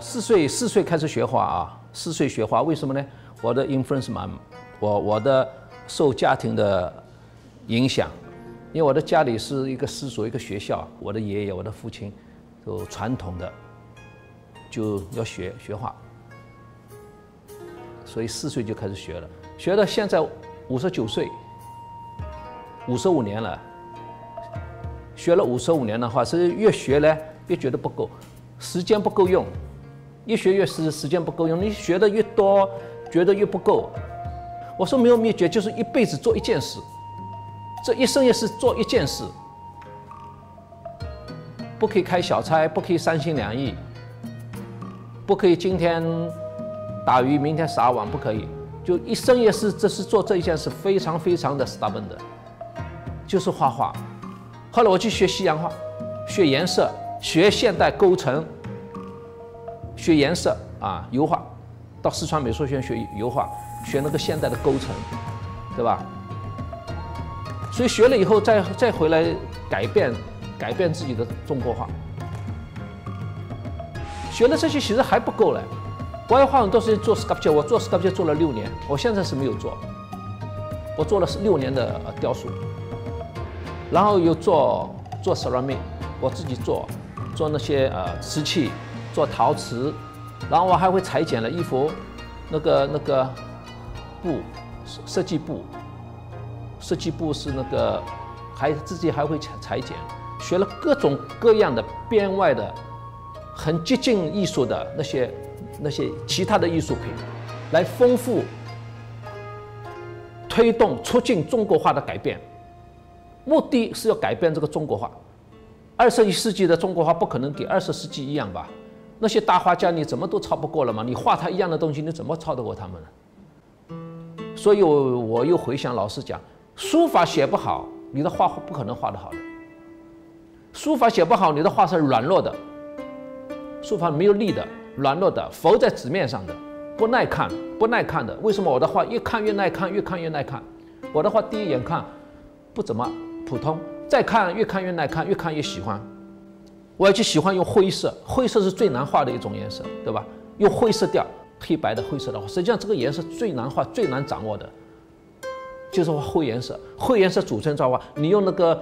我四岁开始学画啊，4岁学画，为什么呢？我的 influence 蛮，我的受家庭的影响，因为我的家里是一个私塾，一个学校，我的爷爷、我的父亲都传统的，就要学画，所以4岁就开始学了，学到现在59岁，55年了。 学了55年的话，是越学呢越觉得不够，时间不够用，越学越是时间不够用。你学的越多，觉得越不够。我说没有秘诀，就是一辈子做一件事，这一生也是做一件事，不可以开小差，不可以三心两意，不可以今天打鱼明天撒网，不可以。就一生也是，这是做这一件事，非常非常的 stubborn 的，就是画画。 后来我去学西洋画，学颜色，学现代构成，学颜色啊，油画，到四川美术学院学油画，学那个现代的构成，对吧？所以学了以后再回来改变自己的中国画。学了这些其实还不够嘞，我还花很多时间做 sculpture， 我做 sculpture 做了6年，我现在是没有做，我做了6年的雕塑。 然后又做ceramic， 我自己做那些瓷器，做陶瓷，然后我还会裁剪了衣服，那个布设计布是那个，还自己还会裁剪，学了各种各样的编外的，很接近艺术的那些其他的艺术品，来丰富、推动、促进中国画的改变。 目的是要改变这个中国画，21世纪的中国画不可能给20世纪一样吧？那些大画家你怎么都超不过了嘛？你画他一样的东西，你怎么超得过他们呢？所以我又回想老师讲，书法写不好，你的画不可能画得好的；书法写不好，你的画是软弱的，书法没有力的，软弱的，浮在纸面上的，不耐看的。为什么我的画越看越耐看，越看越耐看？我的画第一眼看不怎么 普通，再看越看越耐看，越看越喜欢。我也就喜欢用灰色，灰色是最难画的一种颜色，对吧？用灰色调，黑白的灰色的话，实际上这个颜色最难画、最难掌握的，就是画灰颜色。灰颜色组成造化，你用那个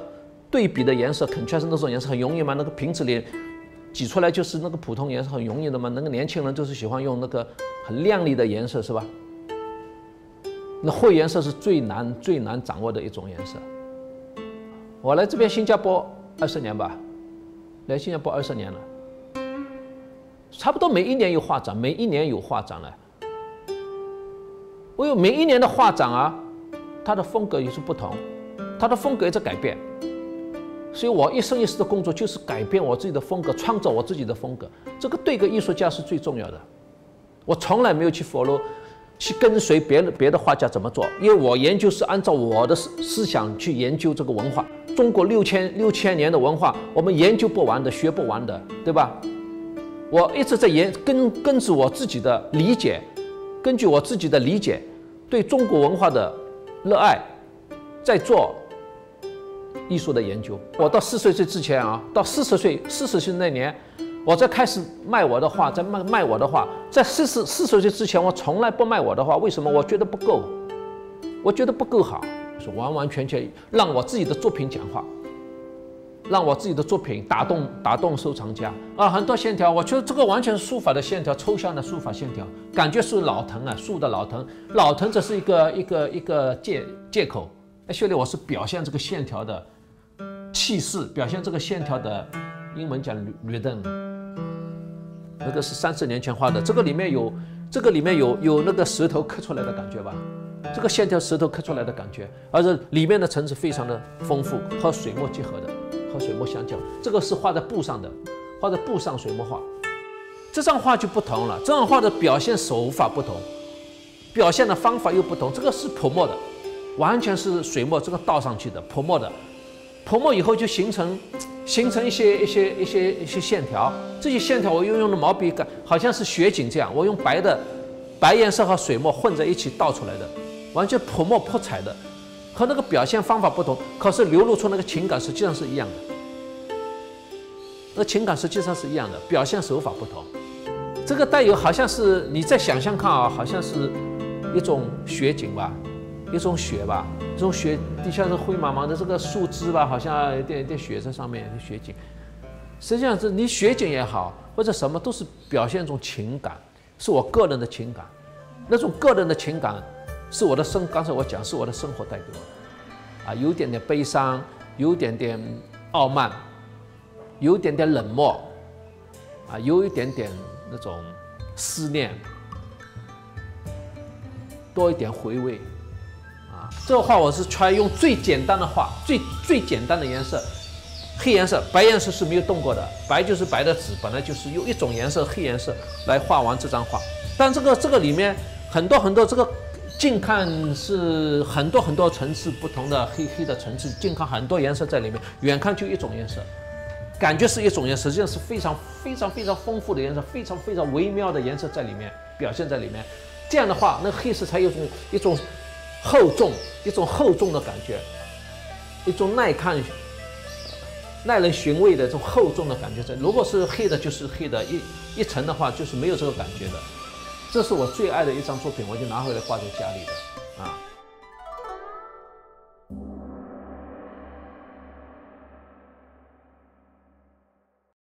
对比的颜色 contrast 那种颜色很容易吗？那个瓶子里挤出来就是那个普通颜色，很容易的吗？那个年轻人就是喜欢用那个很亮丽的颜色，是吧？那灰颜色是最难掌握的一种颜色。 我来这边新加坡20年吧，来新加坡20年了，差不多每一年有画展，每一年有画展了。我有每一年的画展啊，它的风格也是不同，它的风格也在改变。所以我一生一世的工作就是改变我自己的风格，创造我自己的风格。这个对一个艺术家是最重要的。我从来没有去 follow， 去跟随别的画家怎么做，因为我研究是按照我的思想去研究这个文化。 中国六千年的文化，我们研究不完的，学不完的，对吧？我一直在根据我自己的理解，根据我自己的理解，对中国文化的热爱，在做艺术的研究。我到40岁之前啊，到40岁那年，我在开始卖我的画，在卖我的画。在四十岁之前，我从来不卖我的画，为什么？我觉得不够，我觉得不够好。 是完全让我自己的作品讲话，让我自己的作品打动收藏家啊！很多线条，我觉得这个完全是书法的线条，抽象的书法线条，感觉是老藤啊，树的老藤，老藤这是一个借口。哎，兄弟，我是表现这个线条的气势，表现这个线条的英文讲 rhythm， 那个是30年前画的，这个里面有那个石头刻出来的感觉吧。 这个线条石头刻出来的感觉，而且里面的层次非常的丰富，和水墨结合的，和水墨相交。这个是画在布上的，画在布上水墨画。这张画就不同了，这张画的表现手法不同，表现的方法又不同。这个是泼墨的，完全是水墨这个倒上去的泼墨的，泼墨以后就形成一些线条。这些线条我又用了毛笔感，好像是雪景这样，我用白颜色和水墨混在一起倒出来的。 完全泼墨泼彩的，和那个表现方法不同，可是流露出那个情感实际上是一样的。那情感实际上是一样的，表现手法不同。这个带有好像是你再想想看啊，好像是一种雪景吧，一种雪吧，这种雪底下是灰茫茫的这个树枝吧，好像有点雪在上面，有点雪景。实际上是你雪景也好，或者什么都是表现一种情感，是我个人的情感，那种个人的情感是我的刚才我讲是我的生活带给我的，啊，有点点悲伤，有点点傲慢，有点点冷漠。 啊，有一点点那种思念，多一点回味，啊，这个画我是try用最简单的画，最简单的颜色，黑颜色、白颜色是没有动过的，白就是白的纸，本来就是用一种颜色黑颜色来画完这张画。但这个里面很多这个近看是很多层次不同的黑的层次，近看很多颜色在里面，远看就一种颜色。 感觉是一种颜色，实际上是非常丰富的颜色，非常微妙的颜色在里面表现在里面。这样的话，那黑色才有一种厚重的感觉，一种耐人寻味的这种厚重的感觉在。如果是黑的，就是黑的一层的话，就是没有这个感觉的。这是我最爱的一张作品，我就拿回来挂在家里的啊。